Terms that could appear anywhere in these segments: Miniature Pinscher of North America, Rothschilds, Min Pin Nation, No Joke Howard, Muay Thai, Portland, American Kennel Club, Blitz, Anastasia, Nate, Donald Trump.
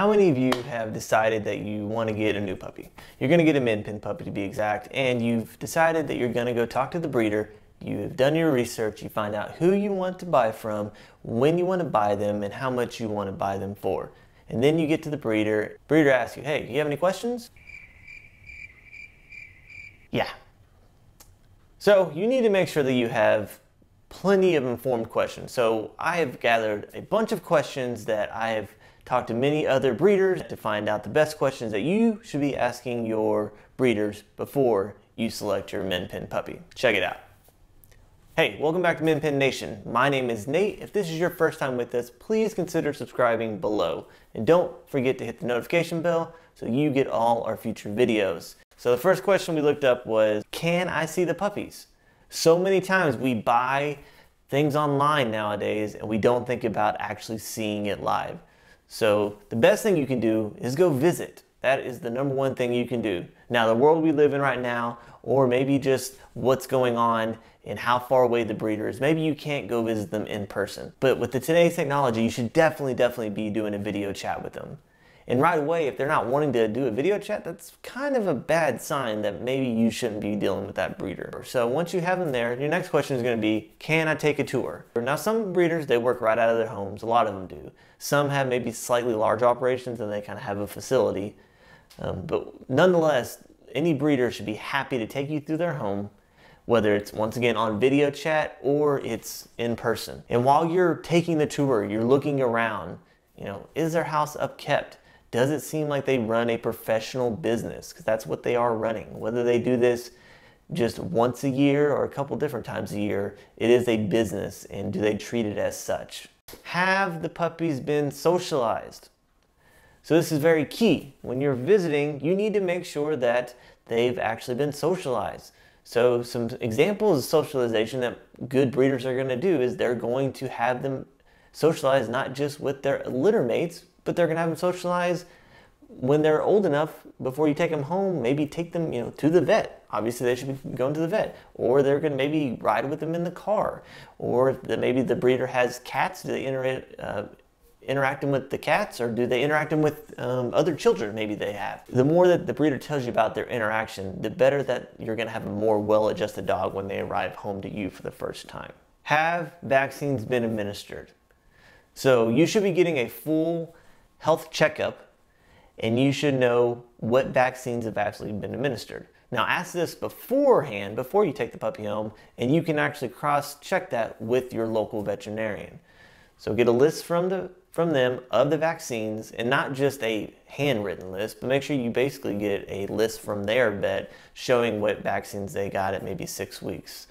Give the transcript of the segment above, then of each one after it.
How many of you have decided that you want to get a new puppy? You're going to get a Min Pin puppy to be exact, and you've decided that you're going to go talk to the breeder. You've done your research, you find out who you want to buy from, when you want to buy them, and how much you want to buy them for. And then you get to the breeder. Breeder asks you, hey, do you have any questions? Yeah. So you need to make sure that you have plenty of informed questions. So I have gathered a bunch of questions that I have talked to many other breeders to find out the best questions that you should be asking your breeders before you select your Min Pin puppy. Check it out. Hey, welcome back to Min Pin Nation. My name is Nate. If this is your first time with us, please consider subscribing below. And don't forget to hit the notification bell so you get all our future videos. So the first question we looked up was, can I see the puppies? So many times we buy things online nowadays and we don't think about actually seeing it live. So the best thing you can do is go visit. That is the #1 thing you can do. Now, the world we live in right now, or maybe just what's going on and how far away the breeder is, maybe you can't go visit them in person. But with today's technology, you should definitely be doing a video chat with them. And right away, if they're not wanting to do a video chat, that's kind of a bad sign that maybe you shouldn't be dealing with that breeder. So once you have them there, your next question is going to be, can I take a tour? Now, some breeders, they work right out of their homes. A lot of them do. Some have maybe slightly large operations and they kind of have a facility. But nonetheless, any breeder should be happy to take you through their home, whether it's once again on video chat or it's in person. And while you're taking the tour, you're looking around, you know, is their house upkept? Does it seem like they run a professional business? Because that's what they are running. Whether they do this just once a year or a couple different times a year, it is a business, and do they treat it as such? Have the puppies been socialized? So this is very key. When you're visiting, you need to make sure that they've actually been socialized. So some examples of socialization that good breeders are going to do is they're going to have them socialize not just with their litter mates, but they're going to have them socialize when they're old enough. Before you take them home, maybe take them, you know, to the vet. Obviously, they should be going to the vet. Or they're going to maybe ride with them in the car. Or maybe the breeder has cats. Do they interact them with the cats, or do they interact them with other children maybe they have? The more that the breeder tells you about their interaction, the better that you're going to have a more well-adjusted dog when they arrive home to you for the first time. Have vaccines been administered? So you should be getting a full health checkup, and you should know what vaccines have actually been administered. Now, ask this beforehand, before you take the puppy home, and you can actually cross-check that with your local veterinarian. So get a list from them of the vaccines, and not just a handwritten list, but make sure you basically get a list from their vet showing what vaccines they got at maybe 6 weeks.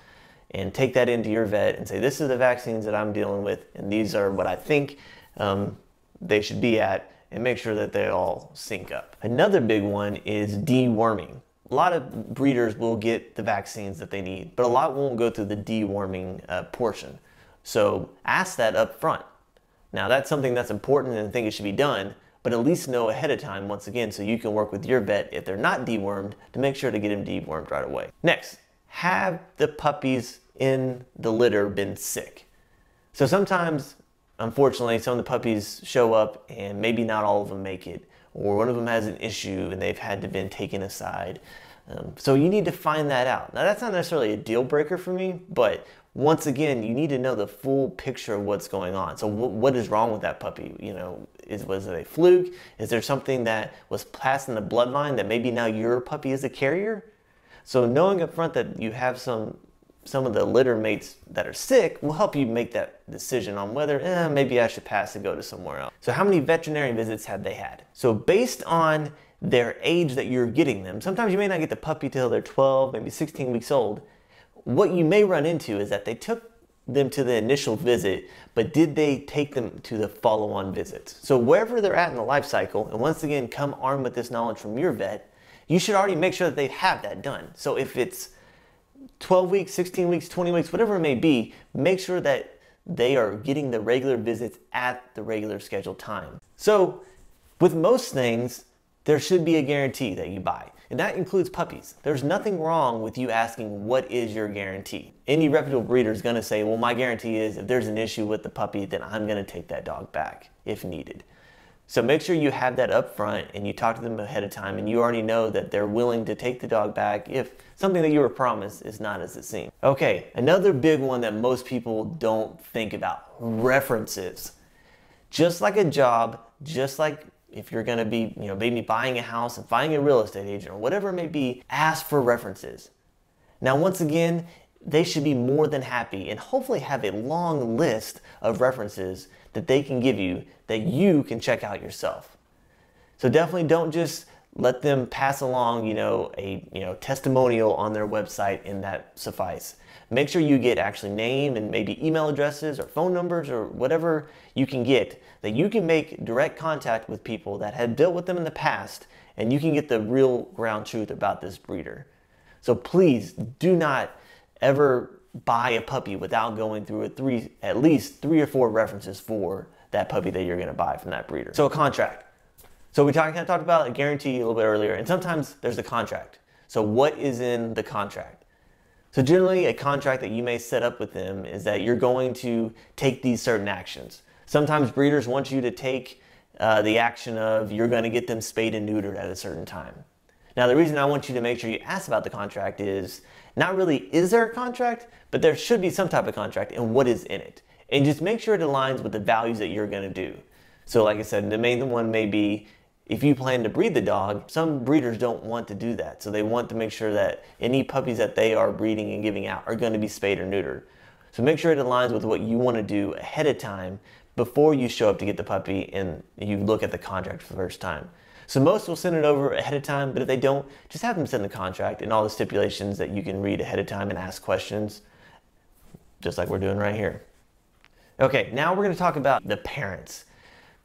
And take that into your vet and say, this is the vaccines that I'm dealing with, and these are what I think they should be at, and make sure that they all sync up. Another big one is deworming. A lot of breeders will get the vaccines that they need, but a lot won't go through the deworming portion. So ask that up front. Now, that's something that's important and I think it should be done, but at least know ahead of time, once again, so you can work with your vet if they're not dewormed to make sure to get them dewormed right away. Next, have the puppies in the litter been sick? So sometimes, unfortunately, some of the puppies show up and maybe not all of them make it, or one of them has an issue and they've had to been taken aside. So you need to find that out. Now, that's not necessarily a deal breaker for me, but once again, you need to know the full picture of what's going on. So what is wrong with that puppy? You know, was it a fluke? Is there something that was passed in the bloodline that maybe now your puppy is a carrier? So knowing up front that you have some of the litter mates that are sick will help you make that decision on whether maybe I should pass and go to somewhere else. So how many veterinary visits have they had? So based on their age that you're getting them, sometimes you may not get the puppy till they're 12, maybe 16 weeks old. What you may run into is that they took them to the initial visit, but did they take them to the follow-on visits? So wherever they're at in the life cycle, and once again, come armed with this knowledge from your vet, you should already make sure that they have that done. So if it's 12 weeks, 16 weeks, 20 weeks, whatever it may be, make sure that they are getting the regular visits at the regular scheduled time. So with most things, there should be a guarantee that you buy. And that includes puppies. There's nothing wrong with you asking, what is your guarantee? Any reputable breeder is going to say, well, my guarantee is if there's an issue with the puppy, then I'm going to take that dog back if needed. So make sure you have that up front and you talk to them ahead of time and you already know that they're willing to take the dog back if something that you were promised is not as it seems. Okay, another big one that most people don't think about, references. Just like a job, just like if you're gonna be, maybe buying a house and finding a real estate agent or whatever it may be, ask for references. Now, once again, they should be more than happy and hopefully have a long list of references that they can give you that you can check out yourself. So definitely don't just let them pass along, a testimonial on their website and that suffice. Make sure you get actually name and maybe email addresses or phone numbers or whatever you can get that you can make direct contact with people that have dealt with them in the past and you can get the real ground truth about this breeder. So please do not ever buy a puppy without going through at least three or four references for that puppy that you're going to buy from that breeder. So a contract. So we kind of talked about a guarantee a little bit earlier, and sometimes there's a contract. So what is in the contract? So generally a contract that you may set up with them is that you're going to take these certain actions. Sometimes breeders want you to take the action of you're going to get them spayed and neutered at a certain time. Now, the reason I want you to make sure you ask about the contract is not really is there a contract, but there should be some type of contract and what is in it. And just make sure it aligns with the values that you're going to do. So like I said, the main one may be if you plan to breed the dog, some breeders don't want to do that. So they want to make sure that any puppies that they are breeding and giving out are going to be spayed or neutered. So make sure it aligns with what you want to do ahead of time before you show up to get the puppy and you look at the contract for the first time. So most will send it over ahead of time, but if they don't, just have them send the contract and all the stipulations that you can read ahead of time and ask questions, just like we're doing right here. Okay, now we're going to talk about the parents.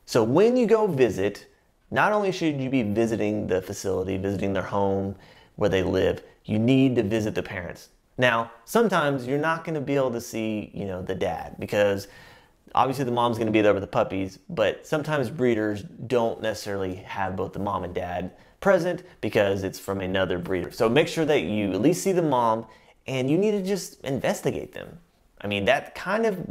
So when you go visit, not only should you be visiting the facility, visiting their home where they live, you need to visit the parents. Now, sometimes you're not going to be able to see, the dad because obviously the mom's going to be there with the puppies, but sometimes breeders don't necessarily have both the mom and dad present because it's from another breeder. So make sure that you at least see the mom and you need to just investigate them. I mean, that kind of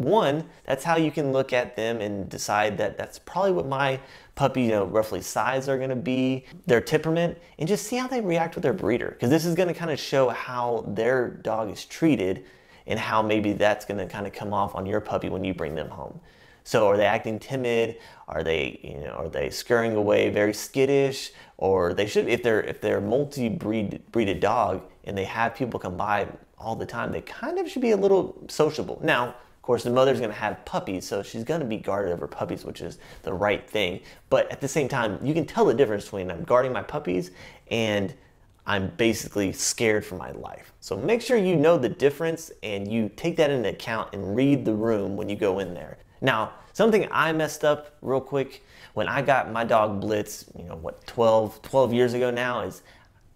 that's how you can look at them and decide that that's probably what my puppy, roughly size are going to be, their temperament, and just see how they react with their breeder. Because this is going to kind of show how their dog is treated and how maybe that's going to kind of come off on your puppy when you bring them home. So are they acting timid? Are they, are they scurrying away, very skittish? Or they should, if they're multi-breeded dog and they have people come by all the time, they kind of should be a little sociable. Now, of course, the mother's going to have puppies, so she's going to be guarded over puppies, which is the right thing. But at the same time, you can tell the difference between I'm guarding my puppies and I'm basically scared for my life. So make sure you know the difference and you take that into account and read the room when you go in there. Now, something I messed up real quick when I got my dog Blitz, 12 years ago now, is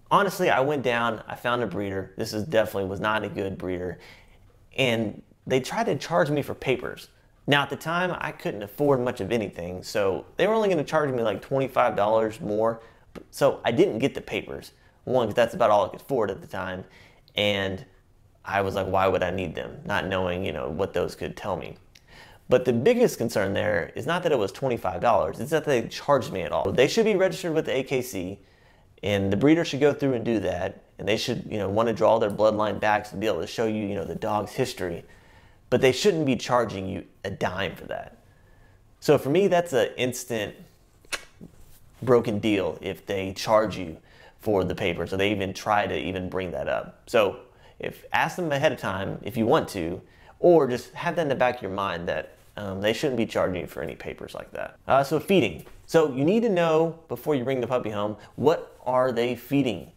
honestly, I went down, I found a breeder. This is definitely was not a good breeder. And they tried to charge me for papers. Now, at the time, I couldn't afford much of anything. So they were only going to charge me like $25 more. So I didn't get the papers. One, because that's about all I could afford at the time. And I was like, why would I need them? Not knowing, what those could tell me. But the biggest concern there is not that it was $25. It's that they charged me at all. They should be registered with the AKC, and the breeder should go through and do that. And they should, want to draw their bloodline back to be able to show you, the dog's history. But they shouldn't be charging you a dime for that. So for me, that's an instant broken deal if they charge you for the paper. So they even try to even bring that up. So ask them ahead of time if you want to, or just have that in the back of your mind that they shouldn't be charging you for any papers like that. So feeding. So you need to know before you bring the puppy home, what are they feeding?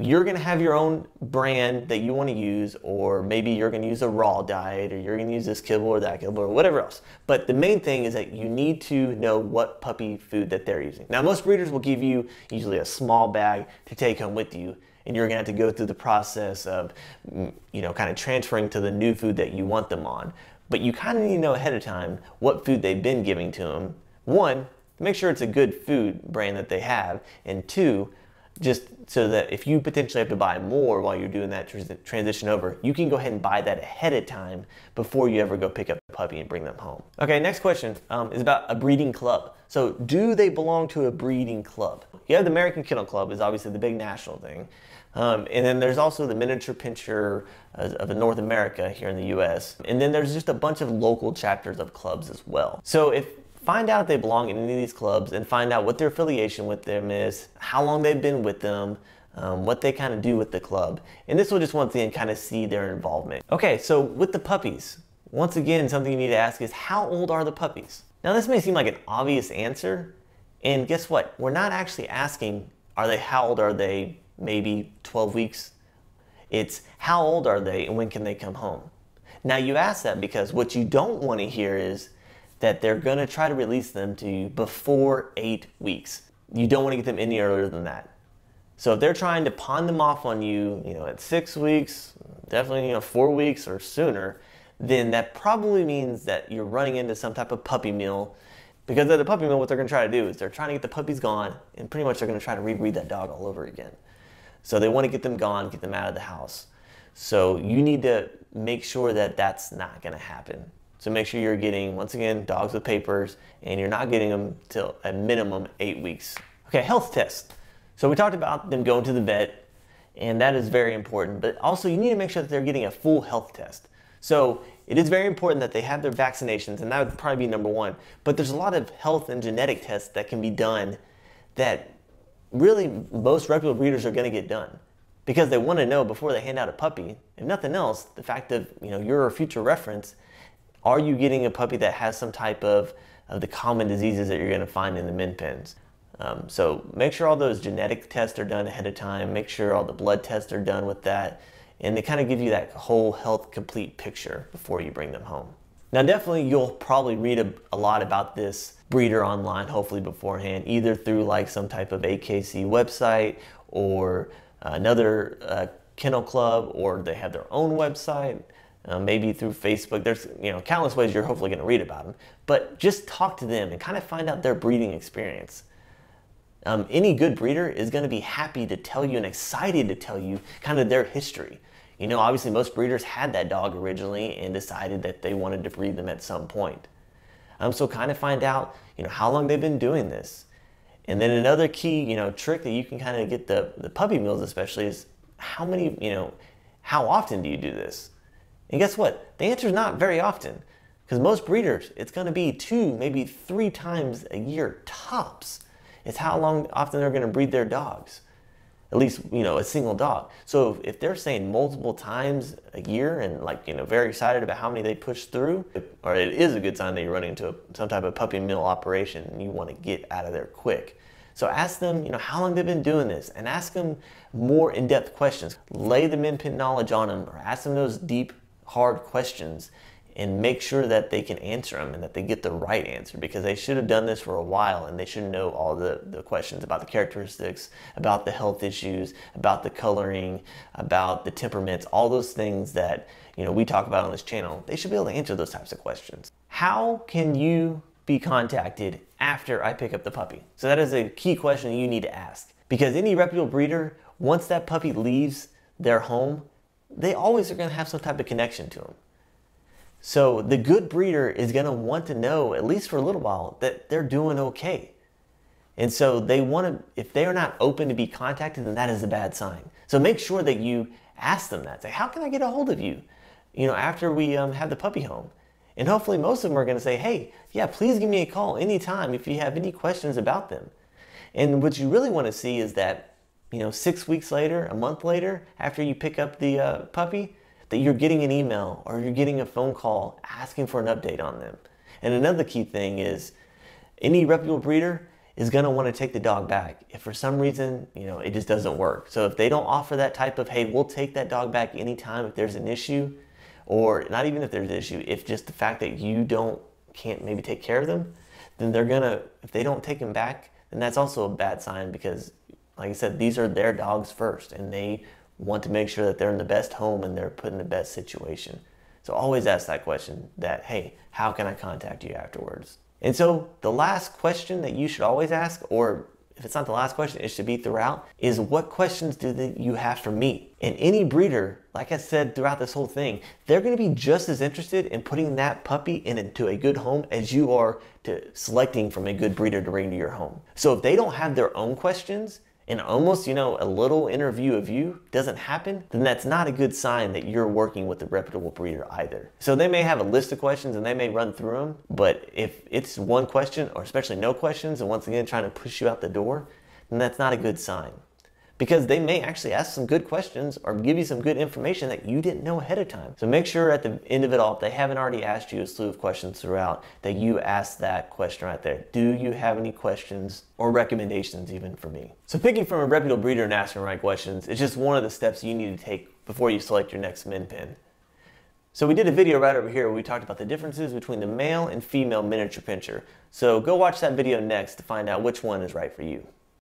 You're going to have your own brand that you want to use, or maybe you're going to use a raw diet, or you're going to use this kibble or that kibble or whatever else. But the main thing is that you need to know what puppy food that they're using. Now, most breeders will give you usually a small bag to take home with you, and you're going to have to go through the process of, kind of transferring to the new food that you want them on. But you kind of need to know ahead of time what food they've been giving to them. One, make sure it's a good food brand that they have, and two, just so that if you potentially have to buy more while you're doing that transition over, you can go ahead and buy that ahead of time before you ever go pick up a puppy and bring them home. Okay, next question is about a breeding club. So do they belong to a breeding club? You have the American Kennel Club is obviously the big national thing. And then there's also the Miniature Pinscher of North America here in the US. And then there's just a bunch of local chapters of clubs as well. So find out if they belong in any of these clubs and find out what their affiliation with them is, how long they've been with them, what they kind of do with the club. And this will just once again kind of see their involvement. Okay, so with the puppies, once again, something you need to ask is how old are the puppies? Now this may seem like an obvious answer, and guess what? We're not actually asking how old are they, maybe 12 weeks? It's how old are they and when can they come home? Now you ask that because what you don't want to hear is that they're going to try to release them to you before 8 weeks. You don't want to get them any earlier than that. So if they're trying to pawn them off on you, at 6 weeks, definitely, 4 weeks or sooner, then that probably means that you're running into some type of puppy mill. Because at the puppy mill, what they're going to try to do is they're trying to get the puppies gone, and pretty much they're going to try to rebreed that dog all over again. So they want to get them gone, get them out of the house. So you need to make sure that that's not going to happen. So make sure you're getting, once again, dogs with papers, and you're not getting them till a minimum 8 weeks. Okay, health test. So we talked about them going to the vet, and that is very important, but also you need to make sure that they're getting a full health test. So it is very important that they have their vaccinations, and that would probably be #1, but there's a lot of health and genetic tests that can be done that really most reputable breeders are gonna get done because they wanna know before they hand out a puppy, if nothing else, the fact of your future reference. Are you getting a puppy that has some type of the common diseases that you're gonna find in the Min Pins? So make sure all those genetic tests are done ahead of time, make sure all the blood tests are done with that, and they kind of give you that whole health complete picture before you bring them home. Now definitely you'll probably read a lot about this breeder online, hopefully beforehand, either through like some type of AKC website or another kennel club, or they have their own website. Maybe through Facebook. There's countless ways you're hopefully going to read about them, but just talk to them and kind of find out their breeding experience. Any good breeder is going to be happy to tell you and excited to tell you kind of their history. Obviously most breeders had that dog originally and decided that they wanted to breed them at some point. So kind of find out how long they've been doing this. And then another key trick that you can kind of get the puppy mills especially is how many how often do you do this? And guess what? The answer is not very often, because most breeders, it's going to be 2, maybe 3 times a year tops. It's how often they're going to breed their dogs, at least, a single dog. So if they're saying multiple times a year and like, very excited about how many they push through, or it is a good sign that you're running into some type of puppy mill operation and you want to get out of there quick. So ask them, how long they've been doing this, and ask them more in-depth questions. Lay the Min Pin knowledge on them, or ask them those deep hard questions and make sure that they can answer them and that they get the right answer, because they should have done this for a while and they should know all the questions about the characteristics, about the health issues, about the coloring, about the temperaments, all those things that we talk about on this channel. They should be able to answer those types of questions. How can you be contacted after I pick up the puppy? So that is a key question you need to ask, because any reputable breeder, once that puppy leaves their home, they always are going to have some type of connection to them. So the good breeder is going to want to know, at least for a little while, that they're doing okay. And so they want to, if they are not open to be contacted, then that is a bad sign. So make sure that you ask them that. Say, how can I get a hold of you? After we have the puppy home. And hopefully most of them are going to say, hey, yeah, please give me a call anytime if you have any questions about them. And what you really want to see is that 6 weeks later, a month later, after you pick up the puppy, that you're getting an email or you're getting a phone call asking for an update on them. And another key thing is any reputable breeder is going to want to take the dog back if for some reason, it just doesn't work. So if they don't offer that type of, hey, we'll take that dog back anytime if there's an issue, or not even if there's an issue, if just the fact that you can't maybe take care of them, then they're going to, if they don't take them back, then that's also a bad sign, because like I said, these are their dogs first, and they want to make sure that they're in the best home and they're put in the best situation. So always ask that question that, hey, how can I contact you afterwards? And so the last question that you should always ask, or if it's not the last question, it should be throughout, is what questions do you have for me? And any breeder, like I said throughout this whole thing, they're going to be just as interested in putting that puppy into a good home as you are to selecting from a good breeder to bring to your home. So if they don't have their own questions, and almost, you know, a little interview of you doesn't happen, then that's not a good sign that you're working with a reputable breeder either. So they may have a list of questions and they may run through them, but if it's one question or especially no questions and once again trying to push you out the door, then that's not a good sign. Because they may actually ask some good questions or give you some good information that you didn't know ahead of time. So make sure at the end of it all, if they haven't already asked you a slew of questions throughout, that you ask that question right there. Do you have any questions or recommendations even for me? So picking from a reputable breeder and asking the right questions is just one of the steps you need to take before you select your next Min Pin. So we did a video right over here where we talked about the differences between the male and female miniature pinscher. So go watch that video next to find out which one is right for you.